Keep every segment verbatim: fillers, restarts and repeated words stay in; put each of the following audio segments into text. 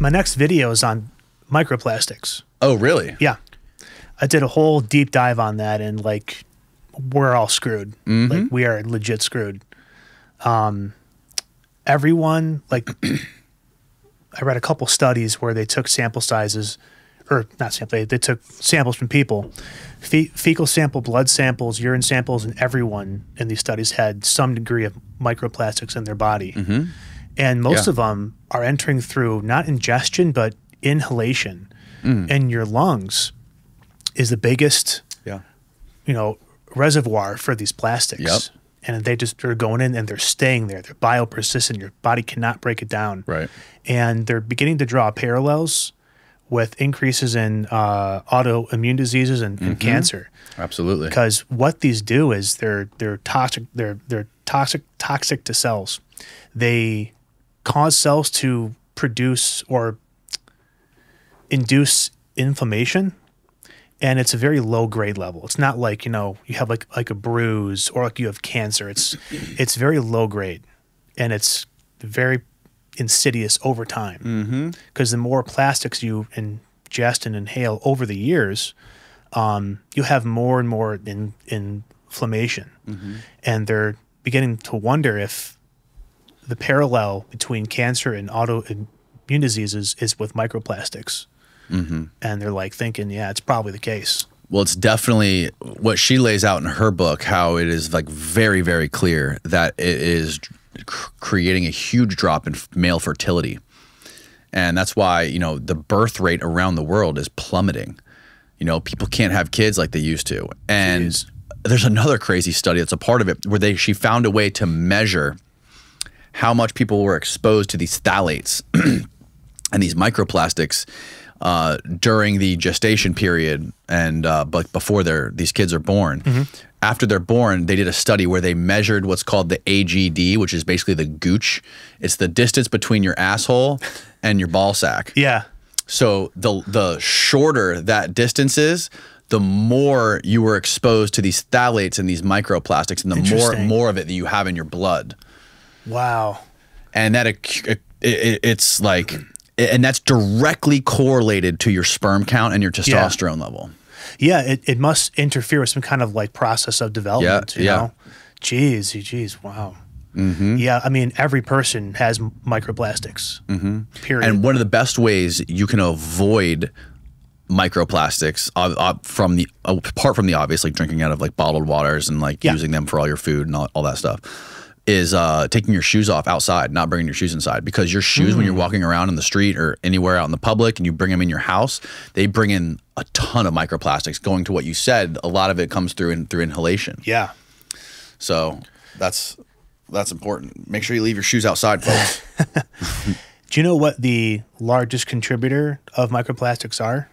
my next video is on microplastics. Oh, really? Yeah. I did a whole deep dive on that, and like we're all screwed. Mm-hmm. Like we are legit screwed. Um, everyone, like I read a couple studies where they took sample sizes, or not sample, they, they took samples from people, Fe fecal sample, blood samples, urine samples, and everyone in these studies had some degree of microplastics in their body. Mm-hmm. And most yeah. of them are entering through not ingestion, but inhalation. Mm. And your lungs is the biggest yeah. you know, reservoir for these plastics. Yep. And they just are going in and they're staying there. They're biopersistent. Your body cannot break it down. Right. And they're beginning to draw parallels with increases in uh, autoimmune diseases and, and mm-hmm. cancer. Absolutely. Because what these do is they're they're toxic they're they're toxic toxic to cells. They cause cells to produce or induce inflammation, and it's a very low grade level. It's not like, you know, you have like like a bruise or like you have cancer. It's it's very low grade, and it's very insidious over time, because mm-hmm. the more plastics you ingest and inhale over the years, um, you have more and more in, in inflammation. Mm-hmm. And they're beginning to wonder if the parallel between cancer and autoimmune diseases is with microplastics. Mm-hmm. And they're like thinking, yeah, it's probably the case. Well, it's definitely what she lays out in her book, how it is like very, very clear that it is creating a huge drop in male fertility. And that's why, you know, the birth rate around the world is plummeting. You know, people can't have kids like they used to. And Jeez. There's another crazy study that's a part of it where they she found a way to measure how much people were exposed to these phthalates and these microplastics uh, during the gestation period and uh, but before their these kids are born. Mm-hmm. After they're born, they did a study where they measured what's called the A G D, which is basically the gooch. It's the distance between your asshole and your ball sack. Yeah. So the the shorter that distance is, the more you were exposed to these phthalates and these microplastics, and the more more of it that you have in your blood. Wow. And that it, it, it, it's like, and that's directly correlated to your sperm count and your testosterone yeah. level. Yeah, it, it must interfere with some kind of like process of development. Yeah, you yeah. know? Jeez, jeez, wow. Mm-hmm. Yeah, I mean, every person has microplastics, mm-hmm. period. And one of the best ways you can avoid microplastics uh, uh, from the, apart from the obvious, like drinking out of like bottled waters and like yeah. using them for all your food and all, all that stuff, is uh, taking your shoes off outside, not bringing your shoes inside. Because your shoes, mm. when you're walking around in the street or anywhere out in the public and you bring them in your house, they bring in a ton of microplastics. Going to what you said, a lot of it comes through in, through inhalation. Yeah. So that's, that's important. Make sure you leave your shoes outside, folks. Do you know what the largest contributor of microplastics are?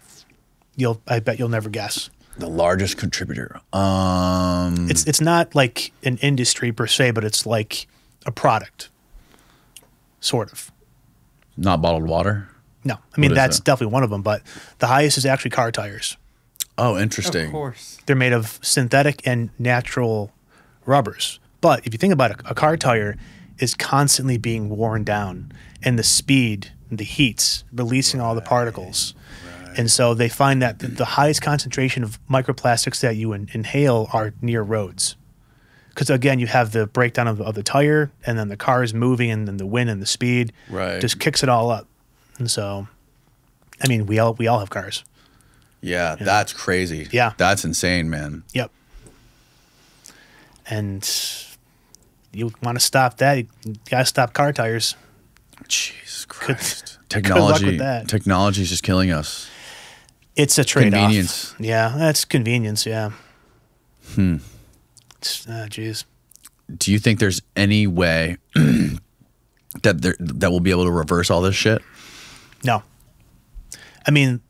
You'll, I bet you'll never guess. The largest contributor. Um, it's it's not like an industry per se, but it's like a product, sort of. Not bottled water? No. I mean, that's that? definitely one of them, but the highest is actually car tires. Oh, interesting. Of course. They're made of synthetic and natural rubbers. But if you think about it, a car tire is constantly being worn down, and the speed, and the heat's releasing right. all the particles. And so they find that the highest concentration of microplastics that you in inhale are near roads. Because, again, you have the breakdown of, of the tire, and then the car is moving, and then the wind and the speed right. just kicks it all up. And so, I mean, we all, we all have cars. Yeah, you know? That's crazy. Yeah. That's insane, man. Yep. And you want to stop that, you got to stop car tires. Jesus Christ. Good, technology, good luck with that. Technology is just killing us. It's a trade-off. Convenience. Yeah, that's convenience, yeah. Hmm. Ah, jeez. Do you think there's any way that there, that we'll be able to reverse all this shit? No. I mean,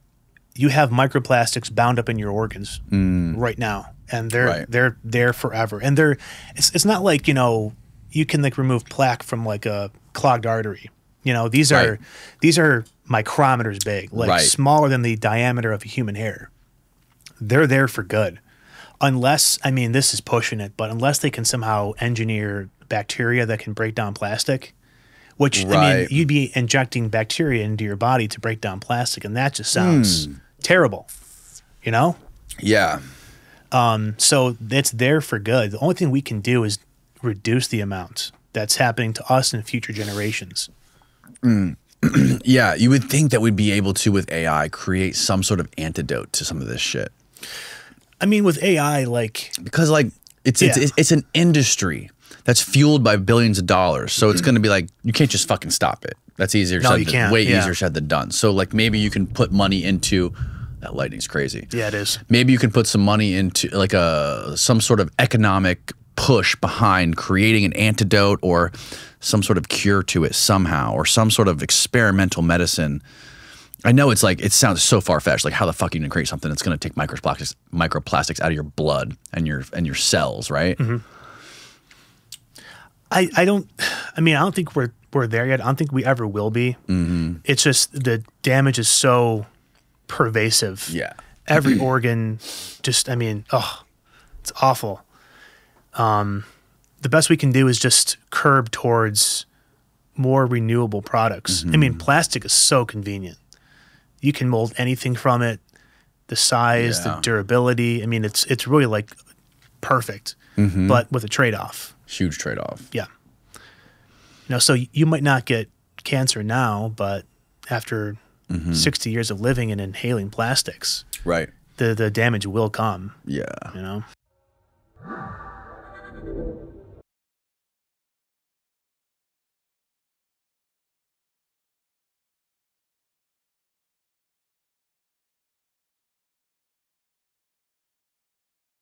you have microplastics bound up in your organs mm. right now, and they're right. they're there forever. And they're it's it's not like, you know, you can like remove plaque from like a clogged artery. You know, these right. are these are micrometers big, like right. smaller than the diameter of a human hair. They're there for good. Unless, I mean, this is pushing it, but unless they can somehow engineer bacteria that can break down plastic, which right. I mean, you'd be injecting bacteria into your body to break down plastic, and that just sounds mm. terrible, you know? Yeah. Um, so it's there for good. The only thing we can do is reduce the amount that's happening to us and future generations. Mm. Yeah, you would think that we'd be able to, with A I, create some sort of antidote to some of this shit. I mean, with A I, like... Because, like, it's, yeah. it's, it's an industry that's fueled by billions of dollars. So it's going to be like, you can't just fucking stop it. That's easier no, said you than, can't. way yeah. easier said than done. So, like, maybe you can put money into... That lighting's crazy. Yeah, it is. Maybe you can put some money into, like, a, some sort of economic push behind creating an antidote or some sort of cure to it somehow, or some sort of experimental medicine. I know it's like, it sounds so far-fetched. Like, how the fuck are you gonna create something that's gonna take microplastics, microplastics out of your blood and your and your cells, right? Mm-hmm. I I don't. I mean, I don't think we're we're there yet. I don't think we ever will be. Mm-hmm. It's just the damage is so pervasive. Yeah. Every mm-hmm. organ. Just I mean, oh, it's awful. Um, the best we can do is just curb towards more renewable products. Mm-hmm. I mean, plastic is so convenient. You can mold anything from it, the size, yeah. the durability. I mean, it's it's really like perfect, mm-hmm. but with a trade-off. Huge trade-off. Yeah. You know, so you might not get cancer now, but after mm-hmm. sixty years of living and inhaling plastics, right, the the damage will come. Yeah. You know.